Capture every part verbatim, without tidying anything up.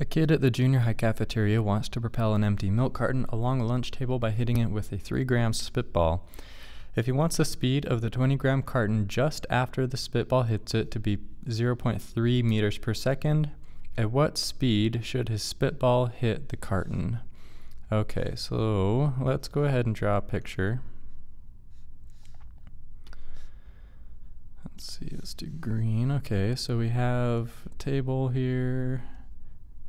A kid at the junior high cafeteria wants to propel an empty milk carton along a lunch table by hitting it with a three gram spitball. If he wants the speed of the twenty gram carton just after the spitball hits it to be zero point three meters per second, at what speed should his spitball hit the carton? Okay, so let's go ahead and draw a picture. Let's see, let's do green. Okay, so we have a table here,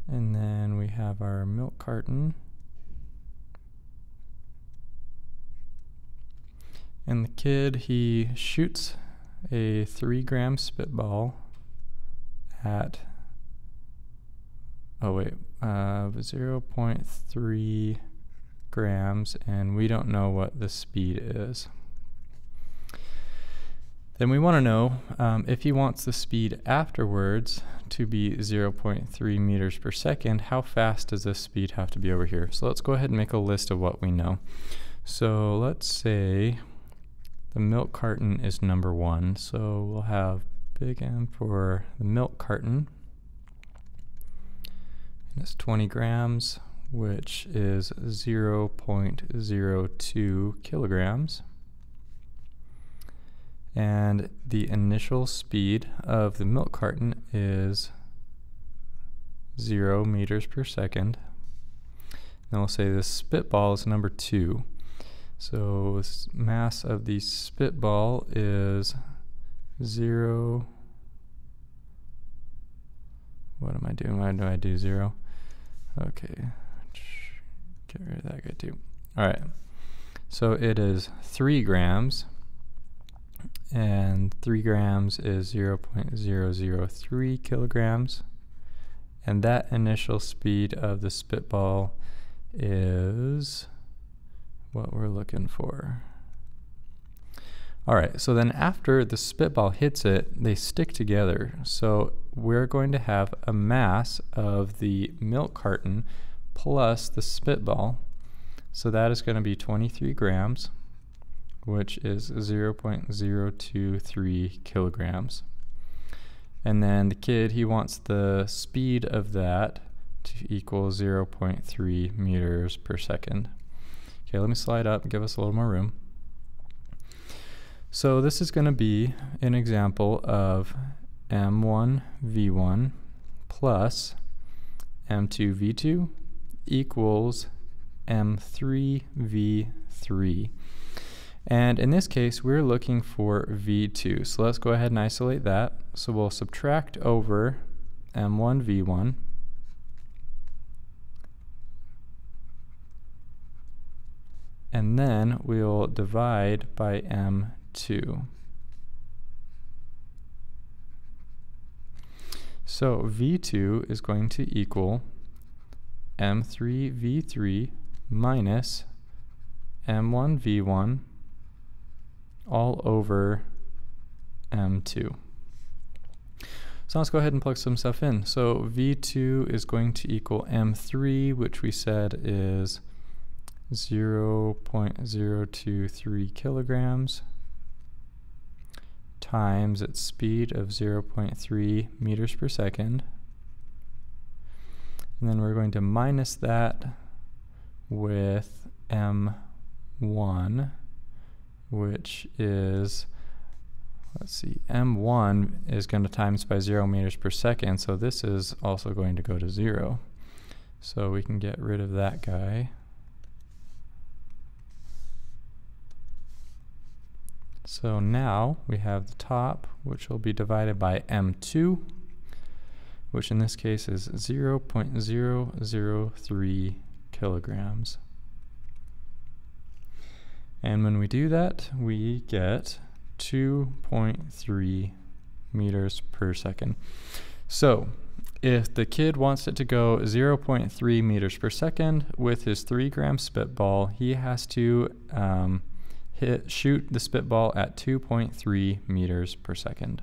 and then we have our milk carton. And the kid, he shoots a three gram spitball at, oh wait, uh, zero point three grams, and we don't know what the speed is. Then we want to know um, if he wants the speed afterwards to be zero point three meters per second, how fast does this speed have to be over here? So let's go ahead and make a list of what we know. So let's say the milk carton is number one. So we'll have big M for the milk carton. And it's twenty grams, which is zero point zero two kilograms. And the initial speed of the milk carton is zero meters per second. Then we'll say this spitball is number two. So the mass of the spitball is zero. What am I doing? Why do I do zero? Okay, get rid of that guy too. All right, so it is three grams. And three grams is zero point zero zero three kilograms, and that initial speed of the spitball is what we're looking for. All right, so then after the spitball hits it, they stick together, so we're going to have a mass of the milk carton plus the spitball, so that is going to be twenty-three grams, which is zero point zero two three kilograms. And then the kid, he wants the speed of that to equal zero point three meters per second. Okay, let me slide up and give us a little more room. So this is going to be an example of M one V one plus M two V two equals M three V three. And in this case, we're looking for V two. So let's go ahead and isolate that. So we'll subtract over M one V one. And then we'll divide by M two. So V two is going to equal M three V three minus M one V one all over M two. So let's go ahead and plug some stuff in. So V two is going to equal M three, which we said is zero point zero two three kilograms times its speed of zero point three meters per second. And then we're going to minus that with M one, which is, let's see, M one is going to times by zero meters per second, so this is also going to go to zero. So we can get rid of that guy. So now we have the top, which will be divided by M two, which in this case is zero point zero zero three kilograms. And when we do that, we get two point three meters per second. So if the kid wants it to go zero point three meters per second with his three gram spitball, he has to um, hit, shoot the spitball at two point three meters per second.